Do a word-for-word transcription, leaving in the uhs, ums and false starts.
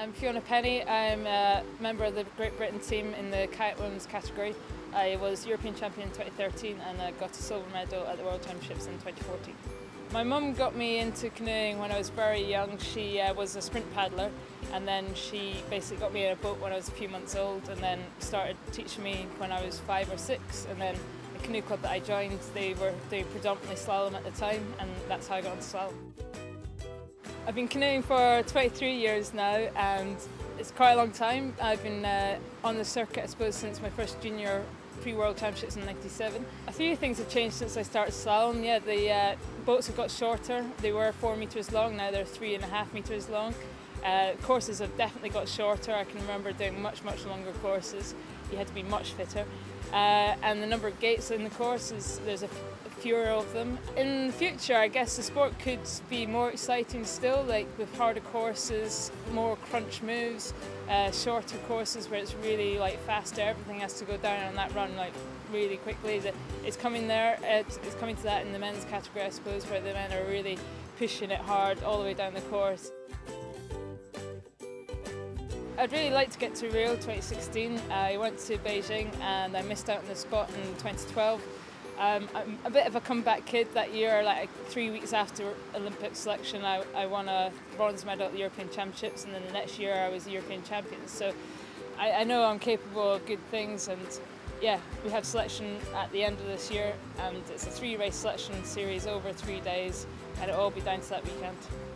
I'm Fiona Pennie. I'm a member of the Great Britain team in the kayak women's category. I was European champion in twenty thirteen and I got a silver medal at the World Championships in twenty fourteen. My mum got me into canoeing when I was very young. She uh, was a sprint paddler, and then she basically got me in a boat when I was a few months old, and then started teaching me when I was five or six. And then the canoe club that I joined, they were they predominantly slalom at the time, and that's how I got into slalom. I've been canoeing for twenty-three years now, and it's quite a long time. I've been uh, on the circuit, I suppose, since my first junior pre-World Championships in ninety-seven. A few things have changed since I started slalom. Yeah, the uh, boats have got shorter. They were four metres long, now they're three and a half metres long. Uh, courses have definitely got shorter. I can remember doing much, much longer courses. You had to be much fitter. Uh, and the number of gates in the course is, there's a fewer of them. In the future, I guess the sport could be more exciting still, like with harder courses, more crunch moves, uh, shorter courses where it's really like faster, everything has to go down on that run like really quickly. It's coming there, it's coming to that in the men's category, I suppose, where the men are really pushing it hard all the way down the course. I'd really like to get to Rio twenty sixteen. I went to Beijing and I missed out on the spot in twenty twelve. Um, I'm a bit of a comeback kid that year. Like three weeks after Olympic selection, I, I won a bronze medal at the European Championships, and then the next year I was the European champion. So I, I know I'm capable of good things, and yeah, we have selection at the end of this year, and it's a three-race selection series over three days, and it'll all be down to that weekend.